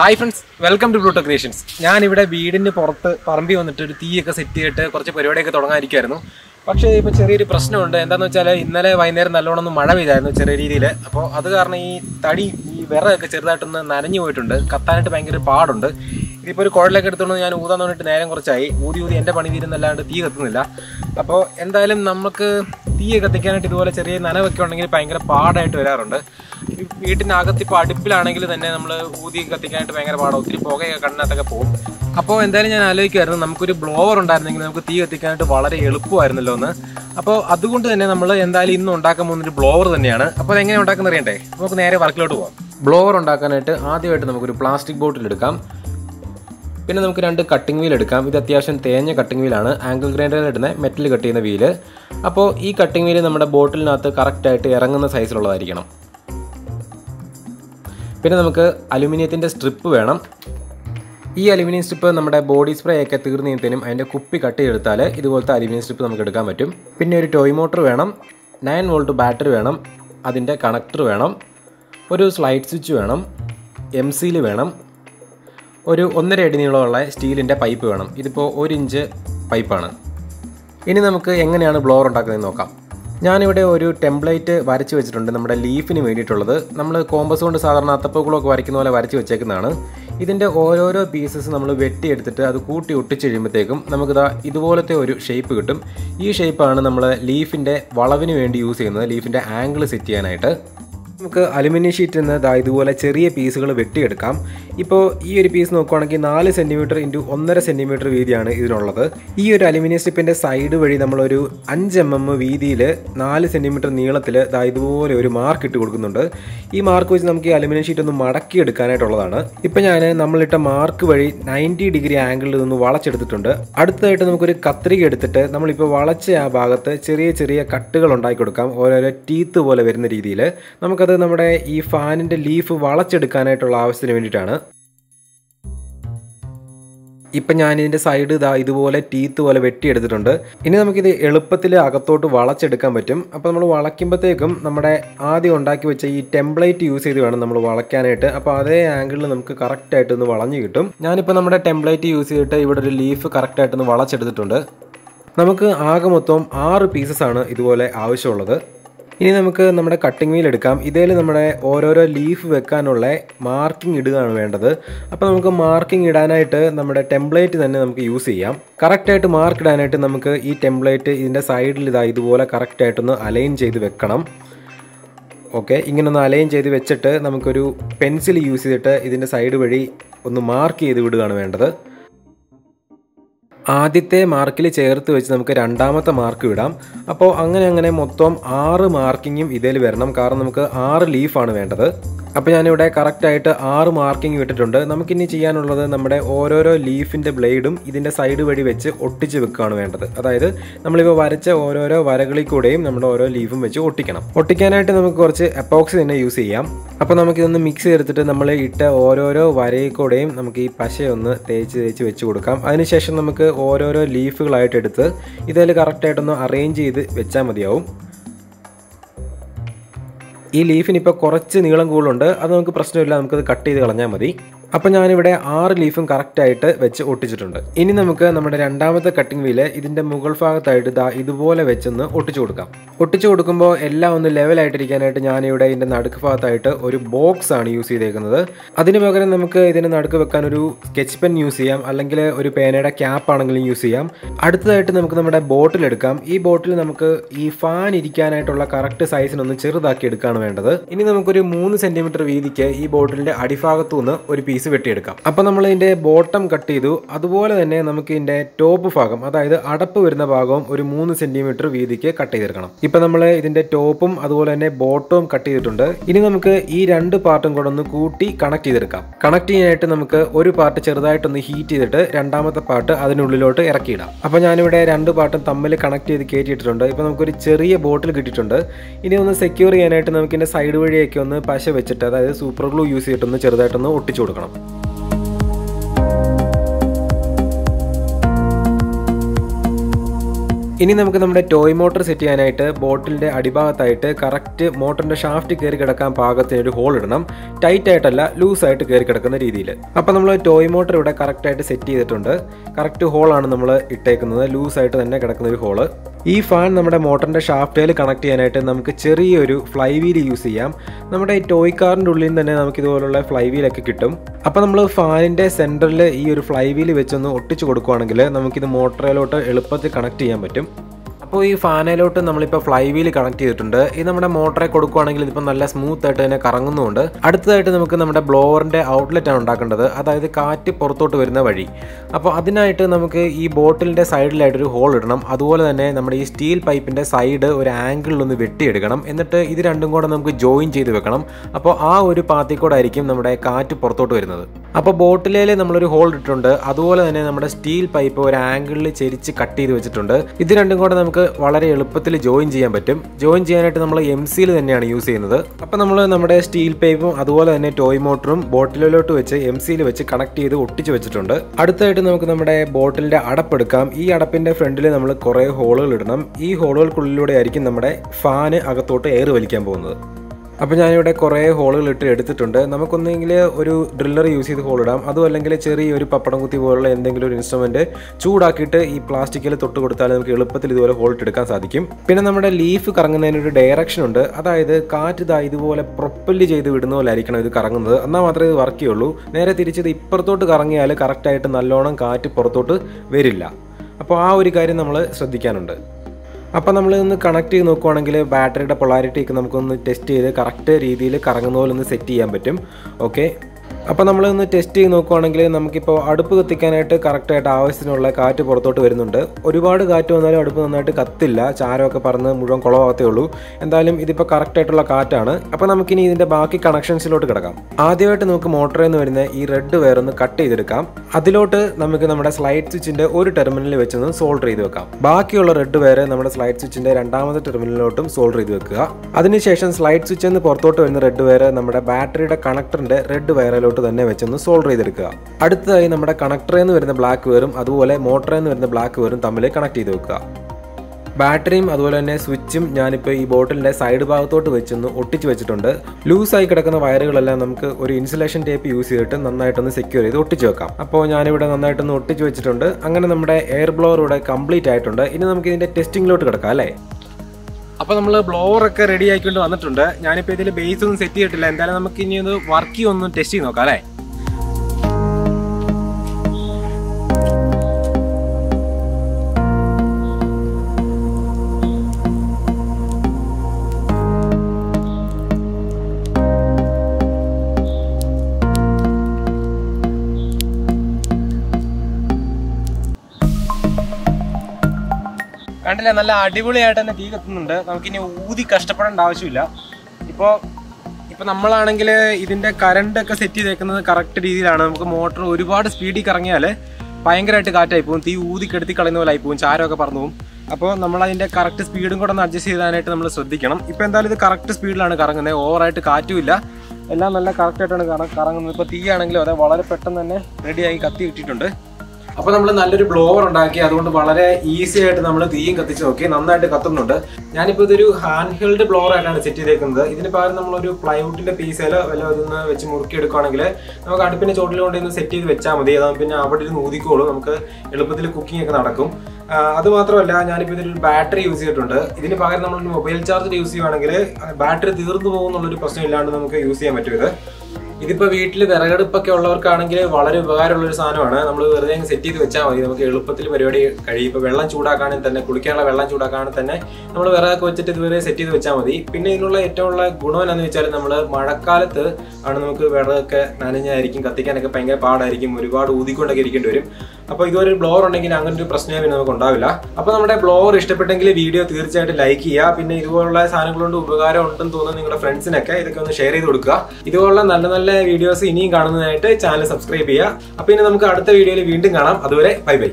Hi friends, welcome to Bluto Creations. I am here at the house and പിന്നെ നമുക്ക് അലുമിനിയത്തിന്റെ strip വേണം. ഈ aluminium strip നമ്മുടെ body spray ഒക്കെ തീർന്നതിനും അതിന്റെ കുപ്പി കട്ട് ചെയ്തെടുത്താൽ ഇതുപോലത്തെ അലുമിനിയം സ്ട്രിപ്പ് നമുക്ക് എടുക്കാൻ പറ്റും. പിന്നെ ഒരു ടോയ് മോട്ടർ വേണം, 9 വോൾട്ട് ബാറ്ററി വേണം, അതിന്റെ കണക്ടർ വേണം, ഒരു സ്ലൈഡ് സ്വിച്ച് വേണം, എംസിയിൽ വേണം, ഒരു 1.5 അടി നീളമുള്ള സ്റ്റീലിന്റെ പൈപ്പ് വേണം. ഇതിപ്പോ 1 ഇഞ്ച് പൈപ്പാണ്. ഇനി നമുക്ക് എങ്ങനെയാണ് ബ്ലോവർ ഉണ്ടാക്കുന്നത് നോക്കാം. I have a template for a leaf. We have a compass and a pieces of pieces. This shape is This shape is the leaf. Aluminium sheet in the cherry piece of a vetted come. Ipo ear piece no conaki 4 centimeter into 1 centimeter vidiana is no other. Ear aluminium strip in the side very numberu, Anjamma vidile, 4 centimeter neolatilla, the Idu every mark to Gundunda. E mark was Namki aluminium sheet on the Maraki at Kana Tolana. Ipana Namalita mark very 90 degree angle in the Walachet the Tunda. At the Namkuri Katri at the Namalipa Walacha Bagata, cherry cut on Dicodam or a teeth over in the Ridile. We will cut this fan and leaf. Now, I will cut the side of the teeth. Now, we will cut this side. Now, we will cut this side. We will cut this template. We will cut this angle. We will cut this angle. Now, we will cut this template. We will cut this leaf. We will cut ഇനി നമുക്ക് നമ്മുടെ cutting wheel എടുക്കാം. ഇതിലെ നമ്മുടെ ഓരോരോ leaf വെക്കാനുള്ള marking ഇടുകയാണ് വേണ്ടത്. അപ്പോൾ നമുക്ക് മാർക്കിംഗ് ഇടാനായിട്ട് നമ്മുടെ ടെംപ്ലേറ്റ് തന്നെ നമുക്ക് യൂസ് ചെയ്യാം. കറക്റ്റ് ആയിട്ട് മാർക്ക് ഇടാനായിട്ട് നമുക്ക് ഈ ടെംപ്ലേറ്റ് ഇതിന്റെ സൈഡിൽ ഇതാ ഇതുപോലെ കറക്റ്റ് ആയിട്ട് ഒന്ന് അലൈൻ ചെയ്തു വെക്കണം. ഓക്കേ, ഇങ്ങനെ ഒന്ന് അലൈൻ ചെയ്തു വെച്ചിട്ട് നമുക്ക് ഒരു പെൻസിൽ യൂസ് ചെയ്തിട്ട് ഇതിന്റെ സൈഡ് വഴി ഒന്ന് മാർക്ക് ചെയ്തു വിടുകയാണ് വേണ്ടത്. ആദ്യത്തെ മാർക്കിൽ ചേർത്ത് വെച്ച് നമുക്ക് രണ്ടാമത്തെ മാർക്ക് ഇടാം. അപ്പോൾ അങ്ങനെ മൊത്തം 6 മാർക്കിങ്ങും ഇതിൽ വരണം. കാരണം നമുക്ക് 6 ലീഫാണ് വേണ്ടത്. അപ്പോൾ ഞാൻ ഇവിടെ കറക്റ്റ് ആയിട്ട് 6 മാർക്കിംഗ് ഇട്ടിട്ടുണ്ട്. നമുക്ക് ഇനി ചെയ്യാനുള്ളത് നമ്മുടെ ഓരോരോ ലീഫിന്റെ ബ്ലേഡും ഇതിന്റെ സൈഡ് വഴി വെച്ച് ഒട്ടിച്ച് വെക്കാനാണ് വേണ്ടത്. അതായത് നമ്മൾ ഇവ വരച്ച ഓരോരോ വരകളിൽ കൂടെയും നമ്മൾ ഓരോ ലീഫും വെച്ച് ഒട്ടിക്കണം. ഒട്ടിക്കാനായിട്ട് നമുക്ക് കുറച്ച് എപ്പോക്സി തന്നെ യൂസ് ചെയ്യാം. അപ്പോൾ നമുക്ക് ഇതൊന്ന് മിക്സ് ചെയ്തിട്ട് നമ്മൾ ഇട്ട ഓരോരോ വരയിൽ കൂടെയും നമുക്ക് ഈ പശയൊന്ന് തേച്ച് വെച്ച് കൊടുക്കാം. അതിനുശേഷം നമുക്ക് ഓരോരോ ലീഫുകളായിട്ട് എടുത്ത് ഇതിൽ കറക്റ്റ് ആയിട്ടൊന്ന് അറേഞ്ച് ചെയ്ത് വെച്ചാൽ മതിയാവും. ഈ ലീഫിന് ഇപ്പോൾ കുറച്ച് നീളം കൂടുതലുണ്ട്, അത് നമുക്ക് പ്രശ്നമില്ല, നമുക്കത് കട്ട് ചെയ്ത് കളഞ്ഞാൽ മതി. അപ്പോൾ ഞാനിവിടെ 6 ലീഫും കറക്റ്റായിട്ട് വെച്ച് ഒട്ടിച്ചിട്ടുണ്ട്. ഇനി നമുക്ക് നമ്മുടെ രണ്ടാമത്തെ കട്ടിംഗ് വീല് ഇതിൻ്റെ മുകൾ ഭാഗത്തായിട്ട് ഇതാ ഇതുപോലെ വെച്ചൊന്ന് ഒട്ടിച്ചു കൊടുക്കാം. ഒട്ടിച്ചു കൊടുക്കുമ്പോൾ എല്ലാം ഒന്ന് ലെവലായിട്ടിരിക്കാനായിട്ട് ഞാനിവിടെ ഇതിൻ്റെ നടുക്ക് ഭാഗത്തായിട്ട് ഒരു ബോക്സ് ആണ് യൂസ് ചെയ്തേക്കുന്നത്. അതിന് പകരം നമുക്ക് ഇതിൻ്റെ നടുക്ക് വെക്കാൻ ഒരു സ്കെച്ച് പെൻ യൂസ് ചെയ്യാം, അല്ലെങ്കിൽ ഒരു പേനയുടെ ക്യാപ്പ് ആണെങ്കിലും യൂസ് ചെയ്യാം. അടുത്തതായിട്ട് നമുക്ക് നമ്മുടെ ബോട്ടിൽ എടുക്കാം. ഈ ബോട്ടിൽ നമുക്ക് ഈ ഫാൻ ഇരിക്കാനായിട്ടുള്ള കറക്റ്റ് സൈസിനൊന്ന് ചെറുതാക്കി എടുക്കുകയാണ് വേണ്ടത്. ഇനി നമുക്കൊരു 3 സെൻറ്റിമീറ്റർ വീതിക്ക് ഈ ബോട്ടിലിൻ്റെ അടിഭാഗത്തു നിന്ന് ഒരു വെട്ടിയെടുക്കാം. അപ്പോൾ നമ്മൾ ഇതിന്റെ ബോട്ടം കട്ട് ചെയ്തു. അതുപോലെ തന്നെ നമുക്ക് ഇതിന്റെ ടോപ്പ് ഭാഗം, അതായത് അടപ്പ് വരുന്ന ഭാഗവും ഒരു 3 സെന്റിമീറ്റർ വീതിക്ക് കട്ട് ചെയ്തെടുക്കണം. ഇപ്പൊ നമ്മൾ ഇതിന്റെ ടോപ്പും അതുപോലെ തന്നെ ബോട്ടവും കട്ട് ചെയ്തിട്ടുണ്ട്. ഇനി നമുക്ക് ഈ 2 പാർട്ടും കൂടെ ഒന്ന് കൂട്ടി കണക്ട് ചെയ്തെടുക്കാം. കണക്ട് ചെയ്യാനായിട്ട് നമുക്ക് ഒരു പാർട്ട് ചെറുതായിട്ടൊന്ന് ഹീറ്റ് ചെയ്തിട്ട് രണ്ടാമത്തെ പാർട്ട് അതിനുള്ളിലോട്ട് ഇറക്കിയിടാം. അപ്പോൾ ഞാനിവിടെ 2 പാർട്ടും തമ്മിൽ കണക്ട് ചെയ്ത് കയറ്റിയിട്ടുണ്ട്. ഇപ്പോൾ നമുക്കൊരു ചെറിയ ബോട്ടിൽ കിട്ടിയിട്ടുണ്ട്. ഇനി ഒന്ന് സെക്യൂർ ചെയ്യാനായിട്ട് നമുക്ക് ഇതിന്റെ സൈഡ് വഴിയൊക്കെ ഒന്ന് പശ വെച്ചിട്ട്, അതായത് സൂപ്പർ ഗ്ലൂ യൂസ് ചെയ്തിട്ടൊന്ന് ചെറുതായിട്ടൊന്ന് ഒട്ടിച്ചു കൊടുക്കണം. ഇനി നമുക്ക് നമ്മുടെ ടോയ് മോട്ടർ സെറ്റ് ചെയ്യാനായിട്ട് ബോട്ടിലിൻ്റെ അടിഭാഗത്തായിട്ട് കറക്റ്റ് മോട്ടറിൻ്റെ ഷാഫ്റ്റ് കയറി കിടക്കാൻ പാകത്തിന് ഒരു ഹോൾ ഇടണം, ടൈറ്റ് ആയിട്ടല്ല ലൂസായിട്ട് കയറി കിടക്കുന്ന രീതിയിൽ. അപ്പോൾ നമ്മൾ ടോയ് മോട്ടർ ഇവിടെ കറക്റ്റായിട്ട് സെറ്റ് ചെയ്തിട്ടുണ്ട്, കറക്റ്റ് ഹോളാണ് നമ്മൾ ഇട്ടേക്കുന്നത്, ലൂസായിട്ട് തന്നെ കിടക്കുന്ന ഒരു ഹോള്. ഈ ഫാൻ നമ്മുടെ മോട്ടറിൻ്റെ ഷാഫ്റ്റിൽ കണക്ട് ചെയ്യാനായിട്ട് നമുക്ക് ചെറിയൊരു ഫ്ലൈ വീൽ യൂസ് ചെയ്യാം. നമ്മുടെ ഈ ടോയ് കാറിൻ്റെ ഉള്ളിൽ തന്നെ നമുക്ക് ഇതുപോലുള്ള ഫ്ലൈ വീലൊക്കെ കിട്ടും. അപ്പോൾ നമ്മൾ ഫാനിൻ്റെ സെൻറ്ററിൽ ഈ ഒരു ഫ്ലൈ വീൽ വെച്ചൊന്ന് ഒട്ടിച്ച് കൊടുക്കുകയാണെങ്കിൽ നമുക്കിത് മോട്ടറിലോട്ട് എളുപ്പത്തിൽ കണക്ട് ചെയ്യാൻ പറ്റും. അപ്പോൾ ഈ ഫാനിലോട്ട് നമ്മളിപ്പോൾ ഫ്ലൈ വീൽ കണക്ട് ചെയ്തിട്ടുണ്ട്. ഇത് നമ്മുടെ മോട്ടറെ കൊടുക്കുകയാണെങ്കിൽ ഇതിപ്പോൾ നല്ല സ്മൂത്ത് ആയിട്ട് തന്നെ കറങ്ങുന്നുണ്ട്. അടുത്തതായിട്ട് നമുക്ക് നമ്മുടെ ബ്ലോവറിൻ്റെ ഔട്ട്ലെറ്റാണ് ഉണ്ടാക്കേണ്ടത്, അതായത് കാറ്റ് പുറത്തോട്ട് വരുന്ന വഴി. അപ്പോൾ അതിനായിട്ട് നമുക്ക് ഈ ബോട്ടിലിൻ്റെ സൈഡിലായിട്ടൊരു ഹോൾ ഇടണം. അതുപോലെ തന്നെ നമ്മുടെ ഈ സ്റ്റീൽ പൈപ്പിൻ്റെ സൈഡ് ഒരു ആംഗിളിലൊന്ന് വെട്ടിയെടുക്കണം. എന്നിട്ട് ഇത് രണ്ടും കൂടെ നമുക്ക് ജോയിൻ ചെയ്ത് വെക്കണം. അപ്പോൾ ആ ഒരു പാത്തിൽ കൂടെ ആയിരിക്കും നമ്മുടെ കാറ്റ് പുറത്തോട്ട് വരുന്നത്. അപ്പോൾ ബോട്ടിലേൽ നമ്മളൊരു ഹോൾ ഇട്ടിട്ടുണ്ട്, അതുപോലെ തന്നെ നമ്മുടെ സ്റ്റീൽ പൈപ്പ് ഒരു ആംഗിളിൽ ചെരിച്ച് കട്ട് ചെയ്ത് വെച്ചിട്ടുണ്ട്. ഇത് രണ്ടും കൂടെ നമുക്ക് വളരെ എളുപ്പത്തിൽ ജോയിൻ ചെയ്യാൻ പറ്റും. ജോയിൻ ചെയ്യാനായിട്ട് നമ്മൾ എംസിയിൽ തന്നെയാണ് യൂസ് ചെയ്യുന്നത്. അപ്പോൾ നമ്മൾ നമ്മുടെ സ്റ്റീൽ പൈപ്പും അതുപോലെ തന്നെ ടോയ് മോട്ടറും ബോട്ടിലോട്ട് വെച്ച് എംസിയിൽ വെച്ച് കണക്ട് ചെയ്ത് ഒട്ടിച്ച് വെച്ചിട്ടുണ്ട്. അടുത്തായിട്ട് നമുക്ക് നമ്മുടെ ബോട്ടിലിൻ്റെ അടപ്പെടുക്കാം. ഈ അടപ്പിൻ്റെ ഫ്രണ്ടിൽ നമ്മൾ കുറേ ഹോളുകൾ ഇടണം. ഈ ഹോളുകൾക്കുള്ളിലൂടെ ആയിരിക്കും നമ്മുടെ ഫാന് അകത്തോട്ട് എയർ വലിക്കാൻ പോകുന്നത്. അപ്പോൾ ഞാനിവിടെ കുറേ ഹോളുകൾ ഇട്ട് എടുത്തിട്ടുണ്ട്. നമുക്കൊന്നെങ്കിൽ ഒരു ഡ്രില്ലർ യൂസ് ചെയ്ത് ഹോളിടാം, അതും അല്ലെങ്കിൽ ചെറിയൊരു പപ്പടം കുത്തി പോലുള്ള എന്തെങ്കിലും ഒരു ഇൻസ്ട്രുമെൻറ്റ് ചൂടാക്കിയിട്ട് ഈ പ്ലാസ്റ്റിക്കിൽ തൊട്ട് കൊടുത്താൽ നമുക്ക് എളുപ്പത്തിൽ ഇതുപോലെ ഹോളിട്ടെടുക്കാൻ സാധിക്കും. പിന്നെ നമ്മുടെ ലീഫ് കറങ്ങുന്നതിനൊരു ഡയറക്ഷൻ ഉണ്ട്, അതായത് കാറ്റ് ഇതാ ഇതുപോലെ പ്രൊപ്പല് ചെയ്ത് വിടുന്ന പോലെ ആയിരിക്കണം ഇത് കറങ്ങുന്നത്, എന്നാൽ മാത്രമേ ഇത് വർക്ക് ചെയ്യുള്ളൂ. നേരെ തിരിച്ചത് ഇപ്പുറത്തോട്ട് കറങ്ങിയാൽ കറക്റ്റായിട്ട് നല്ലോണം കാറ്റ് പുറത്തോട്ട് വരില്ല. അപ്പോൾ ആ ഒരു കാര്യം നമ്മൾ ശ്രദ്ധിക്കാനുണ്ട്. അപ്പോൾ നമ്മൾ ഒന്ന് കണക്ട് ചെയ്ത് നോക്കുവാണെങ്കിൽ ബാറ്ററിയുടെ പൊളാരിറ്റി ഒക്കെ നമുക്കൊന്ന് ടെസ്റ്റ് ചെയ്ത് കറക്റ്റ് രീതിയിൽ കറങ്ങുന്ന പോലെ ഒന്ന് സെറ്റ് ചെയ്യാൻ പറ്റും. ഓക്കെ, അപ്പോൾ നമ്മളൊന്ന് ടെസ്റ്റ് ചെയ്ത് നോക്കുവാണെങ്കിൽ നമുക്കിപ്പോൾ അടുപ്പ് കത്തിക്കാനായിട്ട് കറക്റ്റായിട്ട് ആവശ്യത്തിനുള്ള കാറ്റ് പുറത്തോട്ട് വരുന്നുണ്ട്. ഒരുപാട് കാറ്റ് വന്നാലും അടുപ്പ് നന്നായിട്ട് കത്തില്ല, ചാരമൊക്കെ പറന്ന് മുഴുവൻ കുളമാകത്തേ ഉള്ളൂ. എന്തായാലും ഇതിപ്പോൾ കറക്റ്റായിട്ടുള്ള കാറ്റാണ്. അപ്പോൾ നമുക്കിനി ഇതിൻ്റെ ബാക്കി കണക്ഷൻസിലോട്ട് കിടക്കാം. ആദ്യമായിട്ട് നമുക്ക് മോട്ടറിൽ നിന്ന് വരുന്ന ഈ റെഡ് വയർ ഒന്ന് കട്ട് ചെയ്തെടുക്കാം. അതിലോട്ട് നമുക്ക് നമ്മുടെ സ്ലൈഡ് സ്വിച്ചിൻ്റെ ഒരു ടെർമിനലിൽ വെച്ചൊന്ന് സോൾഡർ ചെയ്ത് വെക്കാം. ബാക്കിയുള്ള റെഡ് വയർ നമ്മുടെ സ്ലൈഡ് സ്വിച്ചിൻ്റെ രണ്ടാമത്തെ ടെർമിനലിലോട്ടും സോൾഡർ ചെയ്ത് വെക്കുക. അതിനുശേഷം സ്ലൈഡ് സ്വിച്ചിൽ നിന്ന് പുറത്തോട്ട് വരുന്ന റെഡ് വയർ നമ്മുടെ ബാറ്ററിയുടെ കണക്ടറിൻ്റെ റെഡ് വയറിലോട്ട് തന്നെ വെച്ചൊന്ന് സോൾഡർ ചെയ്തെടുക്കുക. അടുത്തതായി നമ്മുടെ കണക്ടറിൽ നിന്ന് വരുന്ന ബ്ലാക്ക് വയറും അതുപോലെ മോട്ടറിൽ നിന്ന് വരുന്ന ബ്ലാക്ക് വയറും തമ്മിൽ കണക്ട് ചെയ്ത് വെക്കുക. ബാറ്ററിയും അതുപോലെ തന്നെ സ്വിച്ചും ഞാനിപ്പോൾ ഈ ബോട്ടിലിൻ്റെ സൈഡ് ഭാഗത്തോട്ട് വെച്ചൊന്ന് ഒട്ടിച്ച് വെച്ചിട്ടുണ്ട്. ലൂസായി കിടക്കുന്ന വയറുകളെല്ലാം നമുക്ക് ഒരു ഇൻസുലേഷൻ ടേപ്പ് യൂസ് ചെയ്തിട്ട് നന്നായിട്ടൊന്ന് സെക്യൂർ ചെയ്ത് ഒട്ടിച്ച് വെക്കാം. അപ്പോൾ ഞാനിവിടെ നന്നായിട്ടൊന്ന് ഒട്ടിച്ച് വെച്ചിട്ടുണ്ട്. അങ്ങനെ നമ്മുടെ എയർ ബ്ലോവർ ഇവിടെ കംപ്ലീറ്റ് ആയിട്ടുണ്ട്. ഇനി നമുക്ക് ഇതിൻ്റെ ടെസ്റ്റിങ്ങിലോട്ട് കിടക്കാം അല്ലേ. അപ്പോൾ നമ്മൾ ബ്ലോവറൊക്കെ റെഡി ആയിക്കൊണ്ട് വന്നിട്ടുണ്ട്. ഞാനിപ്പോൾ ഇതിൽ ബേസ് ഒന്നും സെറ്റ് ചെയ്തിട്ടില്ല. എന്തായാലും നമുക്ക് ഇനി ഒന്ന് വർക്ക് ചെയ്യൊന്ന് ടെസ്റ്റ് ചെയ്ത് നോക്കാം അല്ലേ. കണ്ടില്ല, നല്ല അടിപൊളിയായിട്ട് തന്നെ തീ കത്തുന്നുണ്ട്. നമുക്കിനി ഊതി കഷ്ടപ്പെടേണ്ട ആവശ്യമില്ല. ഇപ്പോൾ നമ്മളാണെങ്കിൽ ഇതിൻ്റെ കറണ്ടൊക്കെ സെറ്റ് ചെയ്തേക്കുന്നത് കറക്റ്റ് രീതിയിലാണ്. നമുക്ക് മോട്ടർ ഒരുപാട് സ്പീഡിൽ കറങ്ങിയാൽ ഭയങ്കരമായിട്ട് കാറ്റായി പോകും, തീ ഊതിക്കെടുത്തി കളയുന്ന പോലെ ആയി പോകും, ചാരമൊക്കെ പറന്നു പോകും. അപ്പോൾ നമ്മളതിൻ്റെ കറക്റ്റ് സ്പീഡും കൂടെ ഒന്ന് അഡ്ജസ്റ്റ് ചെയ്താനായിട്ട് നമ്മൾ ശ്രദ്ധിക്കണം. ഇപ്പോൾ എന്തായാലും ഇത് കറക്റ്റ് സ്പീഡിലാണ് കറങ്ങുന്നത്, ഓവറായിട്ട് കാറ്റുമില്ല, എല്ലാം നല്ല കറക്റ്റായിട്ടാണ് കറങ്ങുന്നത്. ഇപ്പോൾ തീ ആണെങ്കിലും അതെ വളരെ പെട്ടെന്ന് തന്നെ റെഡിയായി കത്തി കിട്ടിയിട്ടുണ്ട്. അപ്പോൾ നമ്മൾ നല്ലൊരു ബ്ലോവർ ഉണ്ടാക്കി, അതുകൊണ്ട് വളരെ ഈസി ആയിട്ട് നമ്മൾ തീയും കത്തിച്ച് നോക്കി, നന്നായിട്ട് കത്തുന്നുണ്ട്. ഞാനിപ്പോൾ ഇതൊരു ഹാൻഡ് ഹെൽഡ് ബ്ലോവർ ആയിട്ടാണ് സെറ്റ് ചെയ്തേക്കുന്നത്. ഇതിന് പകരം നമ്മളൊരു പ്ലൈവുഡിൻ്റെ പീസയിലോ വല്ല ഇതൊന്ന് വെച്ച് മുറുക്കിയെടുക്കുകയാണെങ്കിൽ നമുക്ക് അടുപ്പിൻ്റെ ചോട്ടിൽ കൊണ്ട് ഇന്ന് സെറ്റ് ചെയ്ത് വെച്ചാൽ മതി. അതാകുമ്പോൾ പിന്നെ അവിടെ ഇരുന്ന് ഊതിക്കോളൂ, നമുക്ക് എളുപ്പത്തിൽ കുക്കിംഗ് ഒക്കെ നടക്കും. അതുമാത്രമല്ല, ഞാനിപ്പോൾ ഇതിലൊരു ബാറ്ററി യൂസ് ചെയ്തിട്ടുണ്ട്. ഇതിന് പകരം നമ്മളൊരു മൊബൈൽ ചാർജർ യൂസ് ചെയ്യുകയാണെങ്കിൽ ബാറ്ററി തീർന്നു പോകുന്നുള്ളൊരു പ്രശ്നം ഇല്ലാണ്ട് നമുക്ക് യൂസ് ചെയ്യാൻ പറ്റും. ഇതിപ്പോൾ വീട്ടിൽ വിറകടുപ്പൊക്കെ ഉള്ളവർക്കാണെങ്കിൽ വളരെ ഉപകാരമുള്ളൊരു സാധനമാണ്. നമ്മൾ വെറുതെ സെറ്റ് ചെയ്ത് വെച്ചാൽ മതി, നമുക്ക് എളുപ്പത്തിൽ പരിപാടി കഴിയും. ഇപ്പോൾ വെള്ളം ചൂടാക്കാണെങ്കിൽ തന്നെ, കുളിക്കാനുള്ള വെള്ളം ചൂടാക്കാണെങ്കിൽ തന്നെ നമ്മൾ വിറകൊക്കെ വെച്ചിട്ട് ഇതുവരെ സെറ്റ് ചെയ്ത് വെച്ചാൽ മതി. പിന്നെ ഇതിനുള്ള ഏറ്റവും ഉള്ള ഗുണം എന്താണെന്ന് വെച്ചാൽ നമ്മൾ മഴക്കാലത്ത് ആണ് നമുക്ക് വിറകൊക്കെ നനഞ്ഞായിരിക്കും, കത്തിക്കാനൊക്കെ ഭയങ്കര പാടായിരിക്കും, ഒരുപാട് ഊതിക്കൊണ്ടൊക്കെ ഇരിക്കേണ്ടി വരും. അപ്പോൾ ഇതൊരു ബ്ലോവർ ഉണ്ടെങ്കിൽ അങ്ങനെ ഒരു പ്രശ്നമേ പിന്നെ നമുക്ക് ഉണ്ടാവില്ല. അപ്പോൾ നമ്മുടെ ബ്ലോവർ ഇഷ്ടപ്പെട്ടെങ്കിൽ വീഡിയോ തീർച്ചയായിട്ടും ലൈക്ക് ചെയ്യുക. പിന്നെ ഇതുപോലുള്ള സാധനങ്ങളുണ്ട് ഉപകാരം ഉണ്ടെന്ന് തോന്നുന്ന നിങ്ങളുടെ ഫ്രണ്ട്സിനൊക്കെ ഇതൊക്കെ ഒന്ന് ഷെയർ ചെയ്ത് കൊടുക്കുക. ഇതുപോലുള്ള നല്ല നല്ല വീഡിയോസ് ഇനിയും കാണുന്നതിനായിട്ട് ചാനൽ സബ്സ്ക്രൈബ് ചെയ്യുക. അപ്പോൾ ഇനി നമുക്ക് അടുത്ത വീഡിയോയിൽ വീണ്ടും കാണാം. അതുവരെ ബൈ ബൈ.